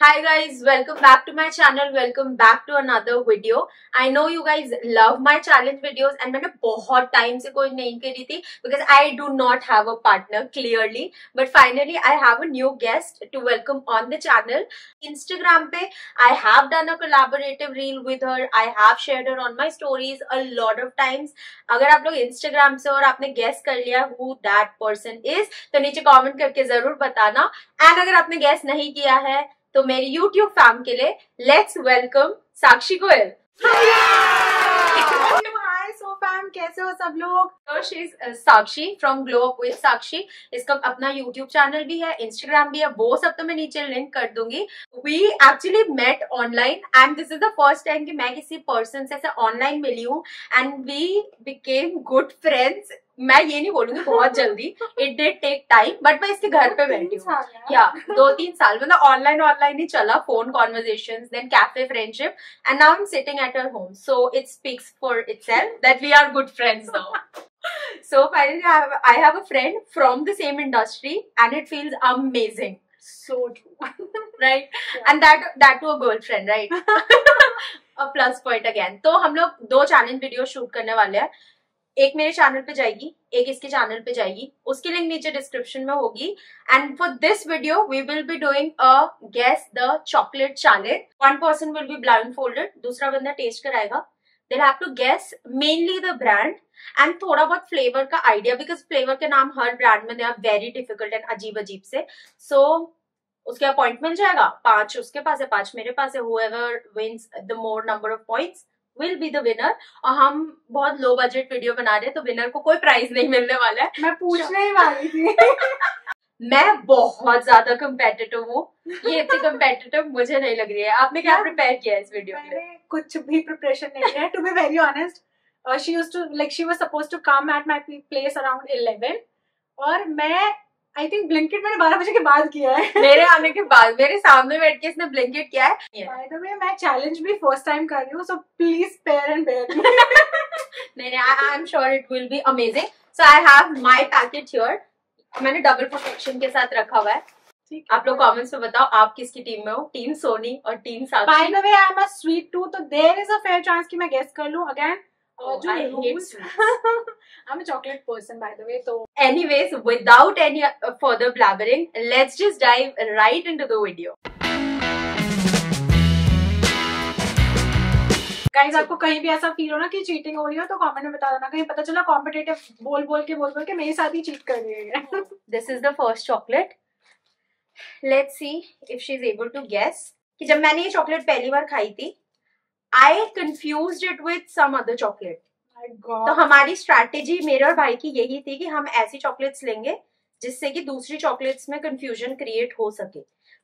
Hi guys, welcome back to my channel, welcome back to another video. I know you guys love my challenge videos and मैंने बहुत time से कोई नहीं करी थी because I do not have a partner clearly. But finally I have a new guest to welcome on the channel. Instagram पे I have done a collaborative reel with her. I have shared her on my stories a lot of times. अगर आप लोग Instagram से और आपने guess कर लिया who that person is, तो नीचे comment करके जरूर बताना. And अगर आपने guess नहीं किया है तो मेरी YouTube फैम के लिए let's welcome Sakshi Goyal. Hi so fam, कैसे हो सब लोग? तो she is Sakshi from glow up with Sakshi. इसका अपना YouTube चैनल भी है, Instagram भी है, वो सब तो मैं नीचे लिंक कर दूंगी। We actually met online and this is the first time कि मैं किसी पर्सन से ऐसे ऑनलाइन मिली हूँ and we became good friends. मैं ये नहीं बोलूंगी बहुत जल्दी, it did take time, but मैं इसके घर पे बैठी हूँ या 2-3 साल, मतलब ऑनलाइन ही चला, phone conversations, then cafe friendship and now I am sitting at her home, so it speaks for itself that we are good friends now. So finally I have a friend from the same industry and it feels amazing. So true, right? Yeah. And that to a girlfriend, right? A plus point again. तो हम लोग 2 challenge video shoot करने वाले हैं. एक मेरे channel पे जाएगी, एक इसके चैनल पे जाएगी, उसकी लिंक नीचे डिस्क्रिप्शन में होगी. And for this video we will be doing a guess the chocolate challenge. 1 person will be blindfolded, दूसरा बंदा टेस्ट कराएगा. They'll have to guess mainly the brand and थोड़ा बहुत फ्लेवर का आइडिया, बिकॉज फ्लेवर के नाम हर brand में they are very difficult and अजीब अजीब से. सो उसके अपॉइंट मिल जाएगा, 5 उसके पास है, 5 मेरे पास है. Whoever wins the more number of points will be the winner. और हम बहुत लो बजट वीडियो बना रहे हैं तो विनर को कोई प्राइज नहीं मिलने वाला है. मैं पूछने ही वाली थी. मैं बहुत ज्यादा कम्पेटिटिव हूँ, ये इतनी कम्पेटिटिव मुझे नहीं लग रही है. आपने क्या प्रिपेयर किया इस वीडियो के लिए? कुछ भी प्रिपरेशन नहीं किया. To be very honest, she was supposed to come at my place around 11 और मैं आई थिंक ब्लिंकिट मैंने 12 बजे के बाद किया है. मेरे आने के बाद मेरे सामने बैठ के इसने ब्लिंकिट किया है. बाय द वे मैं चैलेंज भी फर्स्ट टाइम कर रही हूँ, so please pair and bear. नहीं, I am sure it will be amazing. So I have my packet here, मैंने डबल प्रोटेक्शन के साथ रखा हुआ है. आप लोग कमेंट्स में बताओ आप किसकी टीम में हो, टीम सोनी और team Sakshi. By the way I am a sweet tooth, तो there is a fair chance कि मैं गेस कर लूं again. I'm a chocolate person, by the way. So, anyways, without any further blabbering, let's just dive right into the video. Guys, आपको कहीं भी ऐसा feel हो ना कि चीटिंग हो रही हो तो कमेंट में बता देना. कहीं पता चला कॉम्पिटेटिव बोल बोल के मेरे साथ ही चीट कर रही है. This is the first chocolate. Let's see if she is able to guess. कि जब मैंने ये चॉकलेट पहली बार खाई थी, I confused it with some other chocolate. My God. तो हमारी स्ट्रैटेजी मेरे और भाई की यही थी कि हम ऐसी चॉकलेट्स लेंगे जिससे कि दूसरी चॉकलेट्स में कंफ्यूजन क्रिएट हो सके.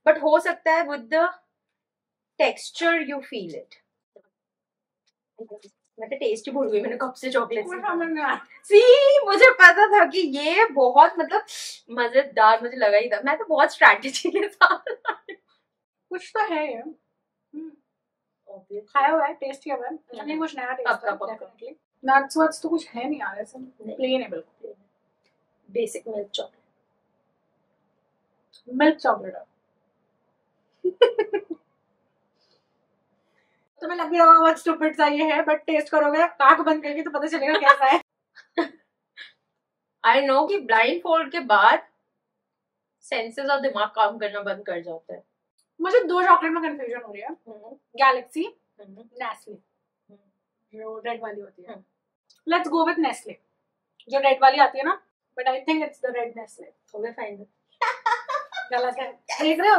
बट हो सकता है with the texture you feel it. मैं तो टेस्ट ही भूल गई, मैंने कब से चॉकलेट सी. मुझे पता था कि ये बहुत मतलब मजेदार मुझे लगा ही था. मैं तो बहुत स्ट्रैटेजी के साथ कुछ तो है यार. खाया हुआ है, टेस्ट किया हुआ है, नहीं कुछ नया टेस्ट है डेफिनेटली. नट्स वट्स तो कुछ है नहीं यार, ऐसा प्लेन है, बिल्कुल बेसिक मिल्क चॉकलेट. तो मैं लग भी रहा होगा बहुत स्टूपिड सा ये है, बट टेस्ट करोगे आंख बंद करके तो पता चलेगा कैसा है. आई नो कि ब्लाइंड फोल्ड के बाद सेंसेस और दिमाग काम करना बंद कर जाता है. मुझे 2 चॉकलेट में कंफ्यूजन हो रही है. गैलेक्सी, नेस्ले, जो रेड वाली होती है. लेट्स गो विद नेस्ले, जो रेड वाली आती है ना. But I think it's the red Nestle. Okay fine, गलत है. देख रहे हो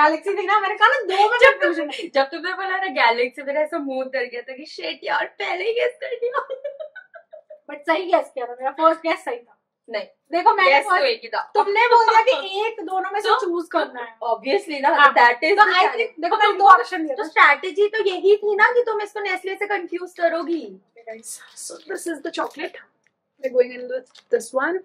गैलेक्सी थी ना. मैंने कहा ना 2 में कंफ्यूजन है. जब तुमने बोला ना गैलेक्सी, मेरा ऐसा मूड डर गया था कि शिट यार पहले ही गेस कर लिया. बट सही गेस किया था, मेरा फर्स्ट गेस सही था. नहीं देखो मैंने तुमने बोला कि एक दोनों में से चूज करना है. ऑब्वियसली ना, दैट इज आई थिंक. देखो मैंने 2 ऑप्शन दिए, तो स्ट्रेटजी तो यही थी ना कि तुम इसको नेस्ले से कंफ्यूज करोगी. So this is the chocolate, we are going in with this one.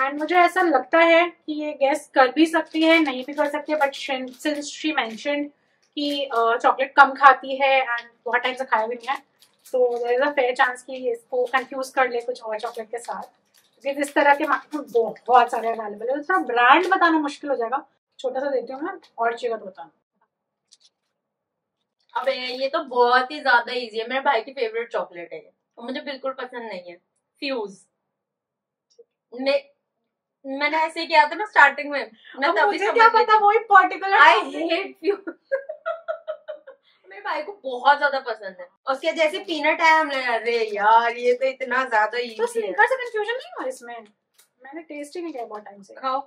And मुझे ऐसा लगता है कि ये गेस कर भी सकती है, नहीं भी कर सकती है. बट सिंस शी मेंशन्ड कि चॉकलेट कम खाती है एंड बहुत टाइम से खाया भी नहीं है, so there is a fair chance कि इसको कंफ्यूज कर ले कुछ और चॉकलेट के साथ. इस तरह के मार्केट में बहुत सारे अवेलेबल है, उसका ब्रांड बताना मुश्किल हो जाएगा. छोटा सा देती हूँ मैं, और चाहिए तो बताना। अबे ये तो बहुत ही ज्यादा इजी है, मेरे भाई की फेवरेट चॉकलेट है ये और मुझे बिल्कुल पसंद नहीं है। फ्यूज मैंने ऐसे किया था ना स्टार्टिंग में, मैं तभी मुझे क्या पता वो ही पर्टिकुलर आई हेट फ्यूज। मेरे भाई को बहुत ज्यादा पसंद है। उसके जैसे पीनट है, हमने अरे यार ये तो इतना ज्यादा इजी है। तो स्निकर से कंफ्यूजन नहीं हुआ इसमें? मैंने टेस्ट ही नहीं किया बहुत टाइम से। खाओ।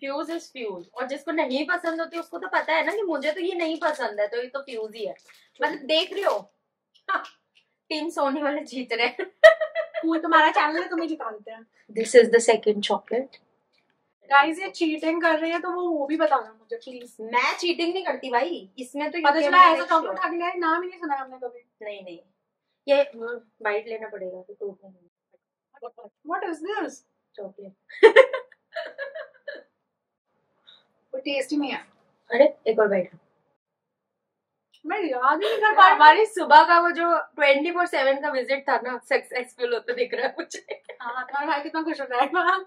फ्यूज इज फ्यूज, और जिसको नहीं पसंद होती उसको तो पता है ना कि मुझे तो ये नहीं पसंद है, तो ये तो फ्यूज ही है। मतलब देख रहे हो टीम सोनी वाले जीत रहे हैं। तुम्हारा चैनल है, तुम्हें जिताते हैं। This is the second chocolate. Guys ये चीटिंग कर रही है तो वो भी बताना मुझे प्लीज। मैं चीटिंग नहीं करती भाई, इसमें तो पता चला ऐसा चॉकलेट आ गया है, नाम ही नहीं सुना हमने कभी। नहीं नहीं ये बाइट लेना पड़ेगा तो टूटने नहीं। What is this chocolate? Tasty नहीं है। अरे एक और बाइट। मैं याद ही नहीं कर पा रही। हमारी सुबह का वो जो 24/7 का विजिट था ना, सक्सेसफुल होता दिख रहा है मुझे। हां तुम्हारा भाई कितना खुश हो रहा है।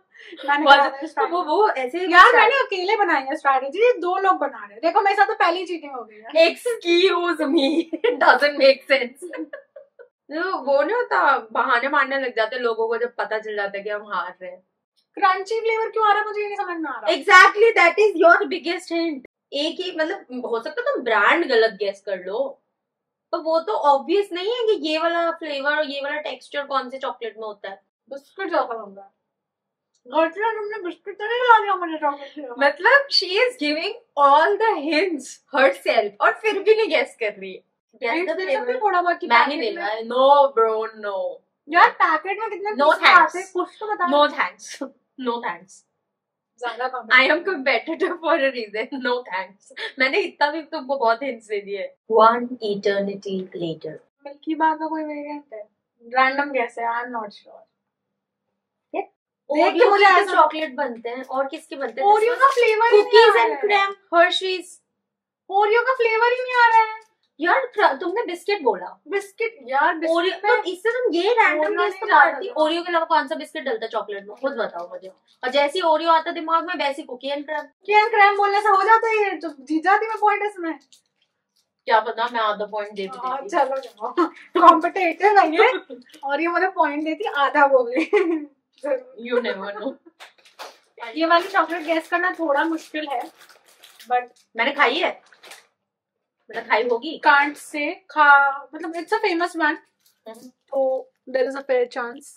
मैंने वो ऐसे यार मैंने अकेले बनाई है स्ट्रेटजी, दो लोग बना रहे हैं। देखो मेरे साथ तो पहली चीटिंग हो गई है। Excuse me, doesn't make sense. वो नहीं होता बहाने मारने लग जाते लोगों को जब पता चल जाता है कि हम हार रहे हैं। क्रंची फ्लेवर क्यों आ रहा है मुझे ये नहीं समझ में आ रहा। Exactly that is your biggest hint. एक ही मतलब हो सकता है तुम ब्रांड गलत गेस कर लो, पर वो तो ऑब्वियस नहीं है कि ये वाला फ्लेवर और ये वाला टेक्सचर कौन से चॉकलेट में होता है। बिस्किट होगा गॉटला, तुमने बिस्किट तो नहीं ला दिया मुझे चॉकलेट। मतलब she is giving all the hints herself और फिर भी नहीं गेस कर रही। नो ब्रो नो यार, पैकेट में कितने आते हैं कुछ तो बता। नो थैंक्स नो थैंक्स, ज्यादा I am competitive for a reason. No thanks, मैंने इतना भी तुमको बहुत हिंट्स दे दिए। One eternity later. मिल्की बार का कोई वेरिएंट है? रैंडम गेस है, आई एम नॉट श्योर। देख के मुझे ऐसे चॉकलेट बनते हैं और किसके बनते हैं? ओरियो का फ्लेवर ही नहीं आ रहा है। Cookies and cream, Hershey's. Oreo का फ्लेवर ही नहीं आ रहा है यार। तुमने बिस्किट बोला, बिस्किट यार ओरियो, तो इससे तुम ये रैंडम गेस तो मारती। ओरियो के अलावा कौन सा बिस्किट डलता चॉकलेट में खुद बताओ मुझे। और जैसी ओरियो आता दिमाग में वैसी cookie and cream. Cookie and cream बोलने से हो जाता है तो जीत जाती मैं पॉइंट इसमें। क्या पता मैं आधा पॉइंट देती। चलो जाओ, कॉम्पिटिटिव है ये। और ये मुझे पॉइंट देती आधा बोल रही। You never know. ये वाली चॉकलेट गेस करना थोड़ा मुश्किल है, बट मैंने खाई है खाई होगी। कांट से खा मतलब इट्स अ फेमस वन, तो there is a fair chance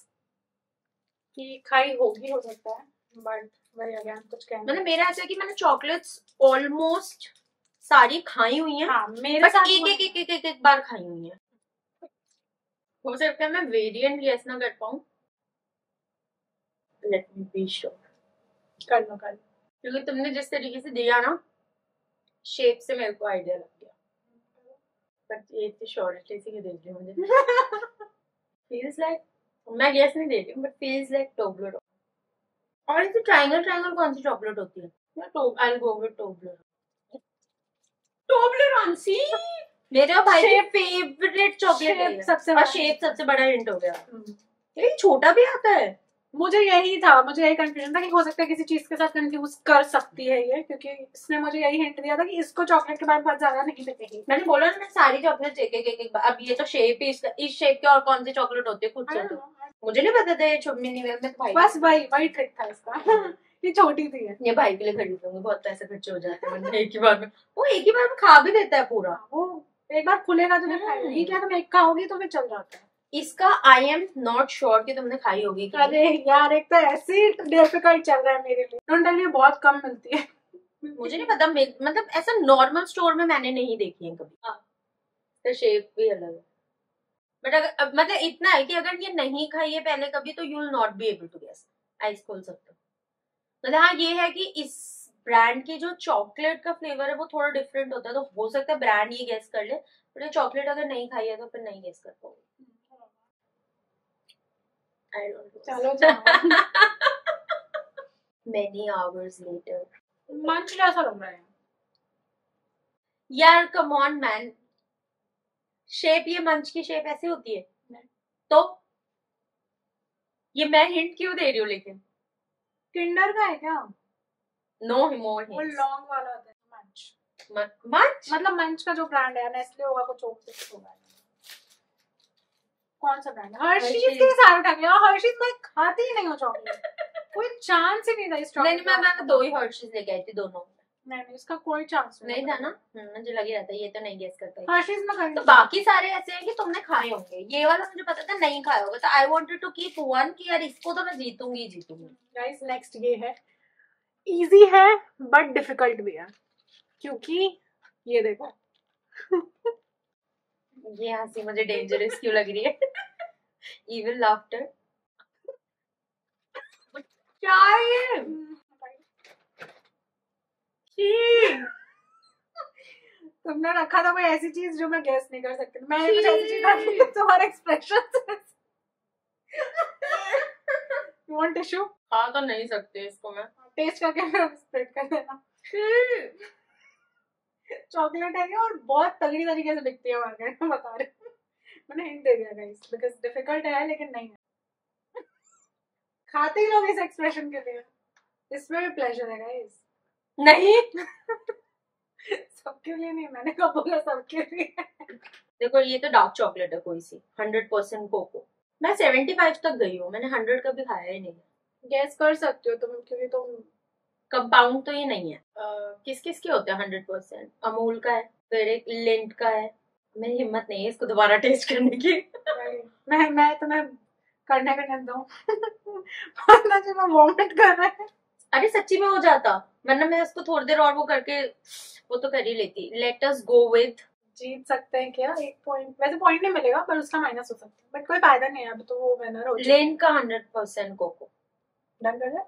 कि खाई होगी, हो सकता है बट वही अगेन कुछ कहना। मतलब मेरा ऐसा है कि मैंने चॉकलेट्स ऑलमोस्ट सारी खाई हुई हैं। हाँ, मेरे साथ एक बार खाई हुई है। हो सकता है मैं वेरिएंट गेस ना कर पाऊं। Let me be sure. कर लो कर, क्योंकि तुमने जिस तरीके से दिया ना शेप से मेरे को आइडिया लग गया। श्योरिटी से दे रही हूँ मुझे। feels like, मैं गैस नहीं दे रही हूँ but feels like टोब्लर। और इसे ट्रायंगल ट्रायंगल कौन सी चॉकलेट होती है? I'll go with Toblerone. Toblerone सी मेरे भाई की फेवरेट चॉकलेट है। सबसे और शेप सबसे बड़ा हिंट हो गया। यही छोटा भी आता है। मुझे यही था, मुझे यही कंफ्यूजन था कि हो सकता है किसी चीज के साथ कंफ्यूज कर सकती है ये, क्योंकि इसने मुझे यही हिंट दिया था कि इसको चॉकलेट के बारे में ज्यादा नहीं पता। मैंने बोला ना मैं सारी चॉकलेट एक अब ये तो शेप ही इस शेप के और कौन सी चॉकलेट होती है खुद से मुझे नहीं पता था। ये मिनी वेव में भाई बस वही ट्रिक था इसका। ये छोटी थी ये भाई के लिए खरीदूंगी, बहुत पैसे खर्चे हो जाते हैं एक ही बार में। वो एक ही बार में खा भी देता है पूरा। वो एक बार खुलेगा तो नहीं क्या तुम एक खाओगी तो फिर चल जाता है इसका। आई एम नॉट श्योर कि तुमने खाई होगी। अरे यार एक तो ऐसी डिफिकल्ट चल रहा है मेरे लिए। नॉर्मली बहुत कम मिलती है, मुझे नहीं पता। मतलब ऐसा नॉर्मल स्टोर में मैंने नहीं देखी है कभी। हाँ तो शेप भी अलग है, बट अगर मतलब इतना है कि अगर ये नहीं खाई है पहले कभी तो you will not be able to guess. Eyes खोल सकते हो। मतलब हाँ ये है कि इस ब्रांड के जो चॉकलेट का फ्लेवर है वो थोड़ा डिफरेंट होता है, तो हो सकता है ब्रांड ये गेस कर ले, बट चॉकलेट अगर नहीं खाई है तो फिर नहीं गेस कर पाओगे। चलो many hours later मन चला सा लग रहा है यार। कम ऑन मैन, शेप ये मंच की शेप ऐसे होती है तो ये मैं हिंट क्यों दे रही हूँ? लेकिन किंडर का है क्या? नो हिमोर वो लॉन्ग वाला होता है मंच मंच मतलब मंच का जो ब्रांड है नेस्ले होगा कुछ ओप्टिक्स होगा कौन सा ब्रांड है हर्शीज के सारे टंगे और हर्शीज मैं खाती ही नहीं हूं चॉकलेट कोई चांस ही नहीं था इस चॉकलेट नहीं मैं दो ही हर्शीज लेके आई थी दोनों नहीं इसका कोई चांस नहीं था ना मुझे लग ही रहा था ये तो नहीं गेस कर पाई हर्शीज में करनी तो बाकी सारे ऐसे हैं कि तुमने खाए होंगे ये वाला मुझे पता था नहीं खाया होगा तो I wanted to keep one कि यार इसको तो मैं जीतूंगी जीतूंगी गाइस नेक्स्ट ये है इजी है बट डिफिकल्ट भी है क्योंकि ये देखो ये हंसी मुझे डेंजरस क्यों लग रही है इविल लाफ्टर क्या है तुमने रखा था कोई ऐसी चीज जो मैं गैस नहीं कर सकती मैं कुछ ऐसी चीज रखी तुम्हारे एक्सप्रेशन यू वांट टिश्यू खा तो नहीं सकते इसको मैं टेस्ट करके फिर स्प्रेड कर देना चॉकलेट है और बहुत तगड़ी तरीके से बिकती है मार्केट में बता रहे मैंने हिंट दे दिया गाइस बिकॉज़ डिफिकल्ट है लेकिन नहीं है खाते ही लोग इस एक्सप्रेशन के लिए इसमें भी प्लेजर है गाइस नहीं सबके लिए नहीं मैंने कब बोला सबके लिए देखो ये तो डार्क चॉकलेट है कोई सी 100% कोको मैं 75 तक गई हूँ मैंने 100 का भी खाया ही नहीं गैस कर सकते हो तुम क्योंकि तुम कंपाउंड तो ये नहीं है किस किस के होते हैं 100% अमूल का है फिर एक लिंट का है मेरी हिम्मत नहीं है इसको दोबारा टेस्ट करने की मैं तुम्हें करने का नहीं दूं पता जो मैं वॉमिट कर रहा है अरे सच्ची में हो जाता वरना मैं इसको थोड़ी देर और वो करके वो तो कर ही लेती लेट अस गो विथ जीत सकते हैं क्या एक पॉइंट वैसे पॉइंट नहीं मिलेगा पर उसका माइनस हो सकता है बट कोई फायदा नहीं है अब तो वो विनर हो लेन का 100% कोको डन कर दे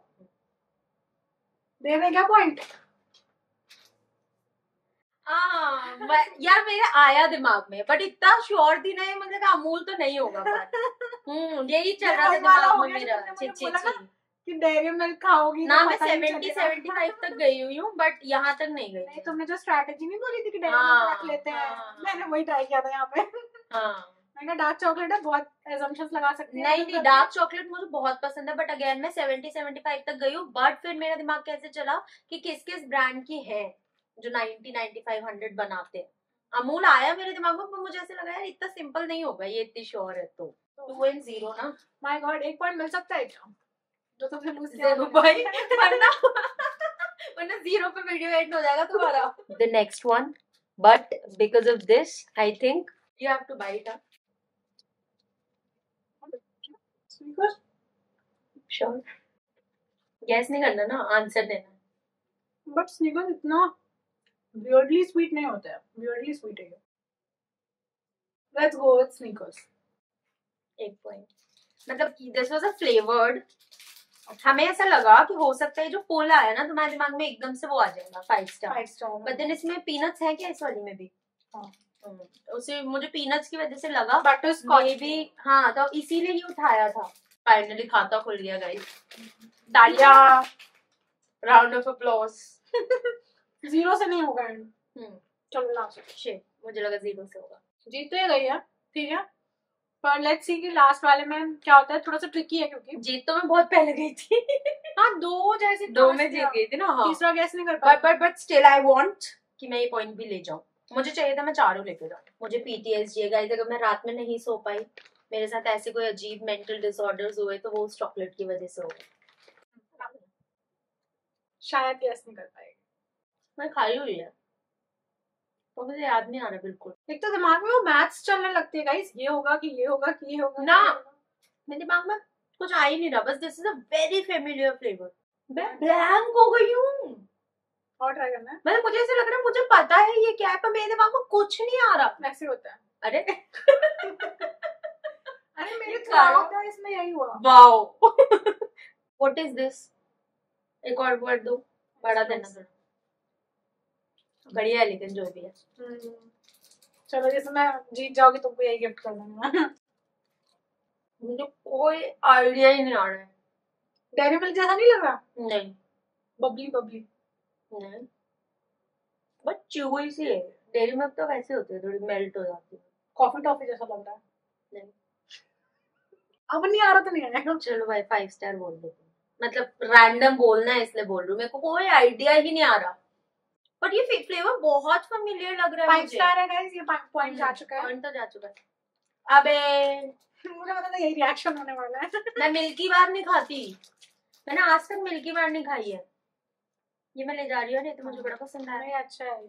क्या पॉइंट यार मेरे आया दिमाग में बट इतना श्योर थी नहीं मुझे कहा अमूल तो नहीं होगा यही चल रहा था दिमाग में मेरा चिच कि डेयरी मिल्क खाओगी ना मैं 75 तक गई हुई हूँ बट यहाँ तक नहीं गई नहीं तुमने जो स्ट्रैटेजी नहीं बोली थी कि डेयरी मिल्क रख लेते हैं मैंने वही ट्राई किया था यहाँ पे मैंने डार्क चॉकलेट है बहुत एजम्पशंस लगा सकती है नहीं डार्क चॉकलेट मुझे बहुत पसंद है बट अगेन मैं 75 तक गई हूँ बट फिर मेरा दिमाग कैसे चला कि किस किस ब्रांड की है जो 90, 95, 100 बनाते हैं अमूल आया मेरे दिमाग में पर मुझे ऐसे लगा यार इतना सिंपल नहीं होगा ये इतनी श्योर है तो 2 and 0 ना माय गॉड एक पॉइंट मिल सकता है क्या जो तो भाई वरना 0 पे वीडियो एंड हो जाएगा तुम्हारा the next one but because of this I think you have to buy it because sure guess नहीं करना ना आंसर देना बट स्निकर्स इतना वियर्डली स्वीट नहीं होता है वियर्डली स्वीट है let's go with Snickers 1 point मतलब दिस वाज अ फ्लेवर्ड हमें ऐसा लगा कि हो सकता है जो पोल आया ना तुम्हारे दिमाग में एकदम से वो आ जाएगा 5 स्टार बट देन इसमें पीनट्स हैं क्या इस वाली में भी उसे मुझे पीनट्स की वजह से लगा बटर स्कॉच भी हाँ तो इसीलिए ही उठाया था फाइनली खाता खुल गया गाइस तालिया राउंड ऑफ अपलॉज 0 से नहीं होगा चलो लास्ट मुझे लगा 0 से होगा जीत तो गई है ठीक है पर लेट्स सी कि लास्ट वाले में क्या होता है थोड़ा सा ट्रिकी है क्योंकि जीत तो मैं बहुत पहले गई थी हाँ 2 जैसे 2 में जीत गई थी ना हाँ। तीसरा गैस नहीं कर पाई बट स्टिल आई वांट कि मैं ये पॉइंट भी ले जाऊं मुझे चाहिए था मैं 4 लेके जाऊं मुझे पीटीएसडी गाइस अगर मैं रात में नहीं सो पाई मेरे साथ ऐसे कोई अजीब मेंटल डिसऑर्डर्स हुए तो वो चॉकलेट की वजह से हो गए शायद गैस नहीं कर पाएगी मैं खाई हुई है तो मुझे याद नहीं आ रहा बिल्कुल एक तो दिमाग में वो मैथ्स चलने लगती है गाइस ये होगा कि ये होगा कि ये होगा ना मेरे दिमाग में कुछ आ ही नहीं रहा बस this is a very familiar flavour मैं ब्लैंक हो गई हूं और ट्राई करना है मतलब मुझे ऐसा लग रहा है मुझे पता है ये क्या है पर मेरे दिमाग में कुछ नहीं आ रहा ऐसे होता है अरे अरे मेरे दिमाग में इसमें यही हुआ वाओ व्हाट इज दिस एक और वर्ड दो बड़ा देना बढ़िया है लेकिन जो भी है चलो जैसे मैं जीत जाओगी तुमको यही गिफ्ट कर दूंगा मुझे कोई आइडिया ही नहीं आ रहा है डेयरी मिल्क जैसा नहीं लग रहा नहीं बबली बबली नहीं बट चूई सी है डेयरी मिल्क तो वैसे होती है थोड़ी मेल्ट हो जाती है कॉफी टॉफी जैसा लग रहा है नहीं अब नहीं आ रहा तो नहीं आएगा चलो भाई 5 स्टार बोल देती हूँ मतलब रैंडम बोलना है इसलिए बोल रही हूँ, मेरे को कोई आइडिया ही नहीं आ रहा, बट ये फ्लेवर बहुत फेमिलियर लग रहा है। 5 स्टार है गाइस, ये 5 पॉइंट जा चुका है। पॉइंट तो जा चुका है। अबे मुझे पता था यही रिएक्शन होने वाला है। मैं मिल्की बार नहीं खाती, मैंने आज तक मिल्की बार नहीं खाई है, ये मैं ले जा रही हूँ, नहीं तो मुझे बड़ा पसंद आ रहा है। अच्छा है।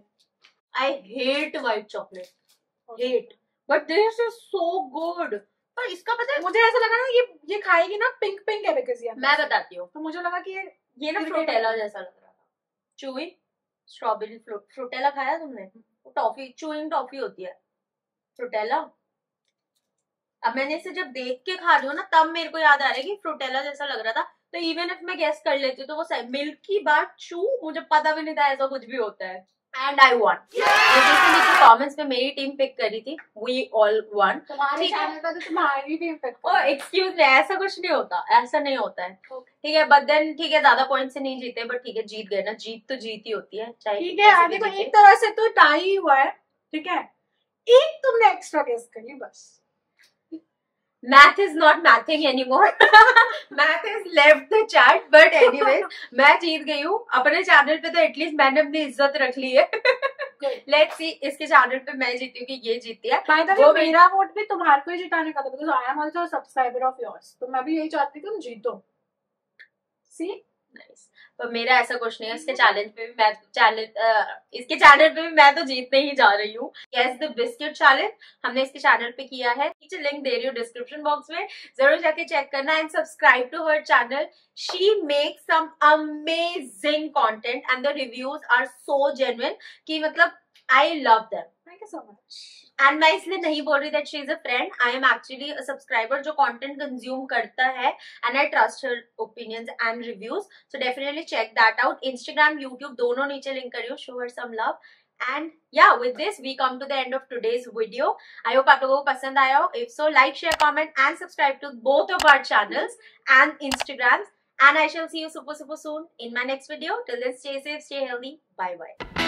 I hate white chocolate, hate, but this is so good. पर इसका पता है मुझे ऐसा लगा ना ये खाएगी ना पिंक पिंक है, बिकॉज़ मैं बताती हूँ तो मुझे लगा कि ये ना फ्रूटेला जैसा लग रहा था। चूई स्ट्रॉबेरी फ्रूटेला खाया तुमने? टॉफी चूइंग टॉफी होती है फ्रूटेला। अब मैंने इसे जब देख के खा रही हूँ ना तब मेरे को याद आ रहा है कि फ्रूटेला जैसा लग रहा था, तो इवन इफ मैं गेस कर लेती हूँ तो वो मिल्की बार चू, मुझे पता भी नहीं था ऐसा कुछ भी होता है। And I won. जिसने नीचे कमेंट्स में मेरी टीम पिक करी थी, we all won. तुम्हारे चैनल पर तो तुम्हारी team pick. Oh, excuse me, ऐसा कुछ नहीं होता, ऐसा नहीं होता है। ठीक है, but then ठीक है ज्यादा पॉइंट से नहीं जीते, बट ठीक है जीत गए ना, जीत तो जीत ही होती है। ठीक है, आगे तो एक तरह से तो टाई ही हुआ है। ठीक है, एक तुमने एक्स्ट्रा गेस कर ली बस। Math is not mathing anymore. Math has left the chart, but anyways, मैं जीत गई हूँ। अपने चैनल पे तो एटलीस्ट मैंने अपनी इज्जत रख ली है। Let's see, इसके चैनल पे मैं जीती हूँ कि ये जीती है। By the way, मेरा वोट भी तुम्हारे को ही जिताने का था, because I am also a subscriber of yours. तो मैं भी यही चाहती थी तुम जीतो। See? Nice. पर मेरा ऐसा कुछ नहीं है, इसके चैलेंज पे भी मैं इसके चैनल पे भी मैं तो जीतने ही जा रही हूँ। गेस द बिस्किट चैलेंज हमने इसके चैनल पे किया है, नीचे लिंक दे रही हूँ डिस्क्रिप्शन बॉक्स में, जरूर जाके चेक करना and subscribe to her channel. She makes some amazing content and the reviews are so genuine कि मतलब I love them. Thank you so much. And मैं इसलिए नहीं बोल रही that she is a friend, I am actually a subscriber जो content consume करता है and I trust her opinions and reviews, so definitely check that out. Instagram YouTube दोनों नीचे लिंक करी हूँ, show her some love. And yeah with this we come to the end of today's video. I hope आप लोगों को पसंद आया हो, if so like share comment and subscribe to both of our channels and Instagram, and I shall see you super super soon in my next video. Till then stay safe, stay healthy, bye bye.